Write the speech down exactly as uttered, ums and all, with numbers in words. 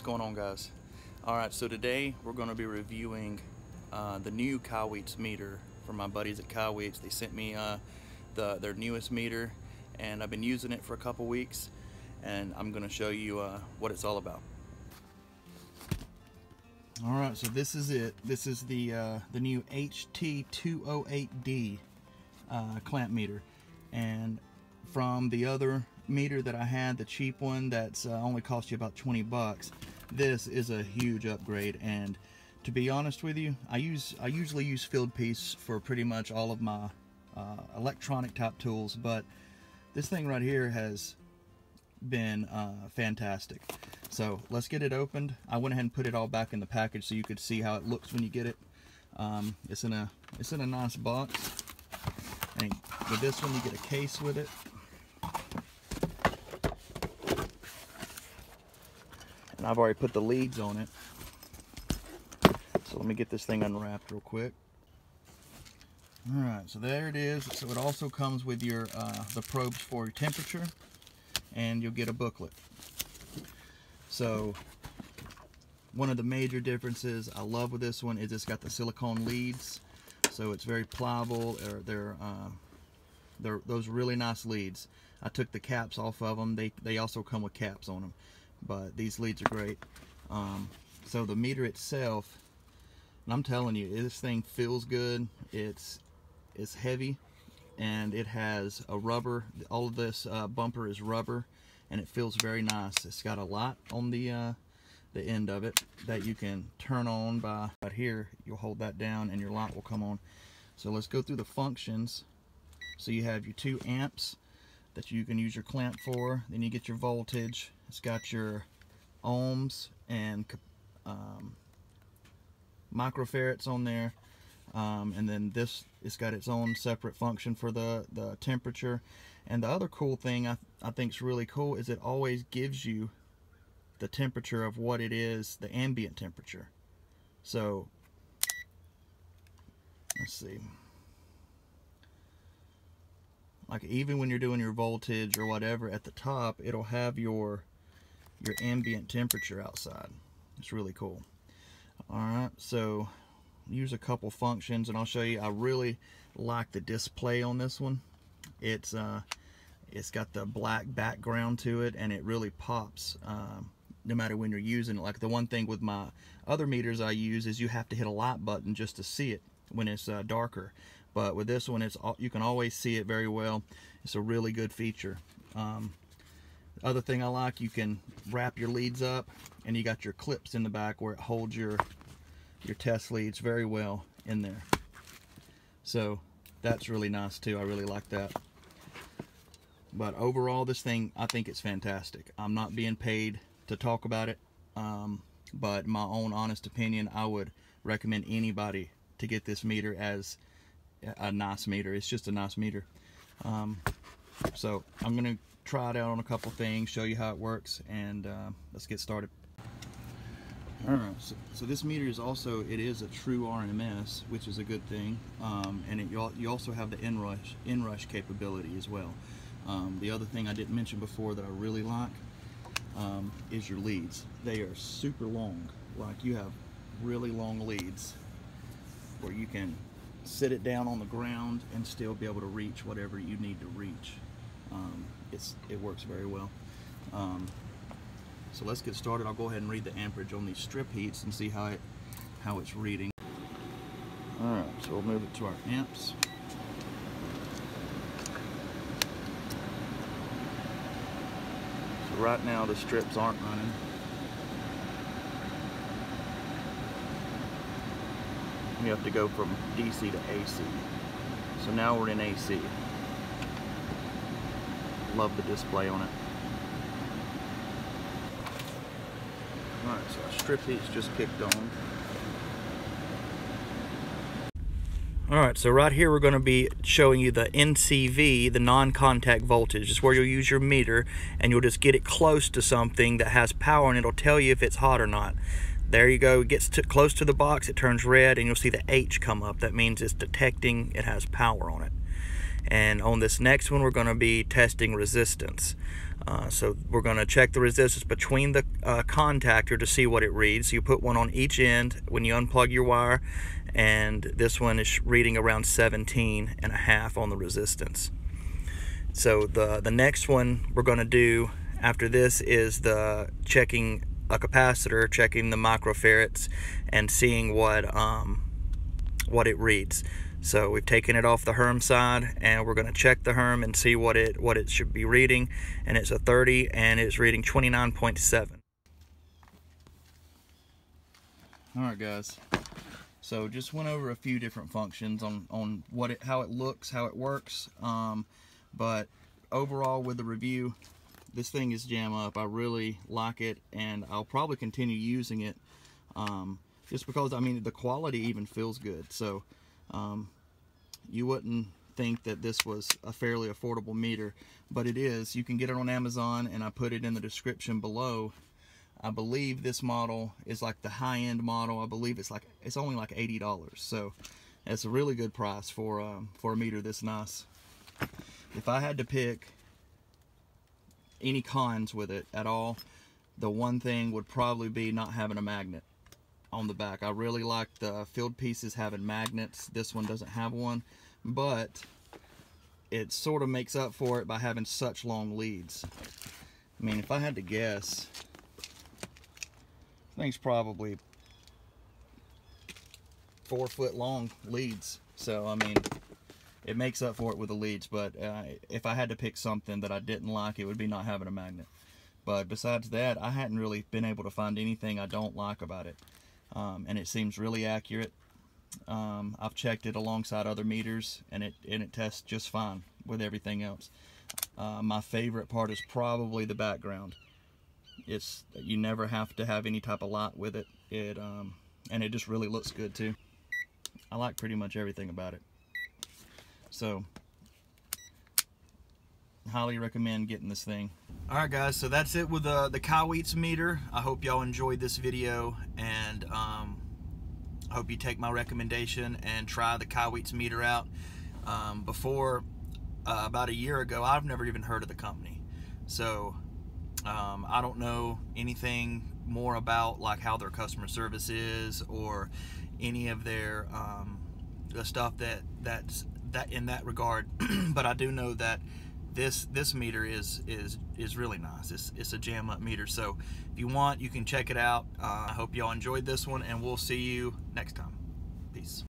What's going on, guys? All right, so today we're going to be reviewing uh, the new Kaiweets meter from my buddies at Kaiweets. They sent me uh, the, their newest meter, and I've been using it for a couple weeks, and I'm going to show you uh, what it's all about. All right, so this is it. This is the uh, the new H T two oh eight D uh, clamp meter, and from the other meter that I had, the cheap one that's uh, only cost you about twenty bucks, this is a huge upgrade. And to be honest with you, I use I usually use Fieldpiece for pretty much all of my uh, electronic type tools, but this thing right here has been uh, fantastic. So let's get it opened. I went ahead and put it all back in the package so you could see how it looks when you get it. Um, it's in a it's in a nice box, and with this one you get a case with it. And I've already put the leads on it. So let me get this thing unwrapped real quick. All right, so there it is. So it also comes with your uh, the probes for your temperature, and you'll get a booklet. So one of the major differences I love with this one is it's got the silicone leads, so it's very pliable. Or they're uh, they're those really nice leads. I took the caps off of them. They they also come with caps on them. But these leads are great. Um, so the meter itself, and I'm telling you, this thing feels good. It's it's heavy, and it has a rubber. All of this uh, bumper is rubber, and it feels very nice. It's got a light on the uh, the end of it that you can turn on by right here. You'll hold that down, and your light will come on. So let's go through the functions. So you have your two amps that you can use your clamp for. Then you get your voltage. It's got your ohms and um, microfarads on there, um, and then this, it's got its own separate function for the, the temperature. And the other cool thing I, I think is really cool is it always gives you the temperature of what it is, the ambient temperature. So, let's see. Like even when you're doing your voltage or whatever, at the top, it'll have your your ambient temperature outside. It's really cool. Alright, so use a couple functions, and I'll show you. I really like the display on this one. It's uh, it's got the black background to it, and it really pops um, no matter when you're using it. Like the one thing with my other meters I use is you have to hit a light button just to see it when it's uh, darker. But with this one, it's you can always see it very well. It's a really good feature. Um, Other thing I like, you can wrap your leads up, and you got your clips in the back where it holds your your test leads very well in there. So that's really nice too. I really like that. But overall, this thing, I think it's fantastic. I'm not being paid to talk about it, um, but my own honest opinion, I would recommend anybody to get this meter as a nice meter. It's just a nice meter. Um, so I'm gonna try it out on a couple things, show you how it works, and uh, let's get started. All right, so, so this meter is also, it is a true R M S, which is a good thing, um, and it, you also have the inrush, inrush capability as well. Um, the other thing I didn't mention before that I really like um, is your leads. They are super long. Like you have really long leads where you can sit it down on the ground and still be able to reach whatever you need to reach. Um, it's, it works very well. Um, so let's get started. I'll go ahead and read the amperage on these strip heats and see how it, how it's reading. Alright, so we'll move it to our amps. So right now the strips aren't running. You have to go from D C to A C. So now we're in A C. Love the display on it. Alright, so our strip heat's just kicked on. Alright, so right here we're going to be showing you the N C V, the non-contact voltage. It's where you'll use your meter and you'll just get it close to something that has power, and it'll tell you if it's hot or not. There you go. It gets to, close to the box, it turns red, and you'll see the H come up. That means it's detecting it has power on it. And on this next one, we're going to be testing resistance. Uh, so we're going to check the resistance between the uh, contactor to see what it reads. You put one on each end when you unplug your wire, and this one is reading around seventeen and a half on the resistance. So the, the next one we're going to do after this is the checking a capacitor, checking the microfarads, and seeing what, um, what it reads. So we've taken it off the Herm side, and we're going to check the Herm and see what it what it should be reading. And it's a thirty, and it's reading twenty-nine point seven. All right, guys. So just went over a few different functions on on what it how it looks, how it works. Um, but overall, with the review, this thing is jam up. I really like it, and I'll probably continue using it, um, just because I mean the quality even feels good. So. Um, you wouldn't think that this was a fairly affordable meter, but it is. You can get it on Amazon, and I put it in the description below. I believe this model is like the high-end model. I believe it's like it's only like eighty dollars, so that's a really good price for um, for a meter this nice. If I had to pick any cons with it at all, the one thing would probably be not having a magnet on the back. I really like the field pieces having magnets. This one doesn't have one, but it sort of makes up for it by having such long leads. I mean, if I had to guess, this thing's probably four foot long leads. So, I mean, it makes up for it with the leads, but uh, if I had to pick something that I didn't like, it would be not having a magnet. But besides that, I hadn't really been able to find anything I don't like about it. Um, and it seems really accurate. Um, I've checked it alongside other meters, and it and it tests just fine with everything else. Uh, my favorite part is probably the background. It's you never have to have any type of light with it. It um, and it just really looks good too. I like pretty much everything about it. So, highly recommend getting this thing. All right, guys, so that's it with uh, the Kaiweets meter. I hope y'all enjoyed this video, and um, I hope you take my recommendation and try the Kaiweets meter out. Um, before, uh, about a year ago, I've never even heard of the company. So um, I don't know anything more about like how their customer service is or any of their um, the stuff that, that's that in that regard, but I do know that This this meter is is is really nice. It's it's a jam up meter. So if you want, you can check it out. Uh, I hope y'all enjoyed this one, and we'll see you next time. Peace.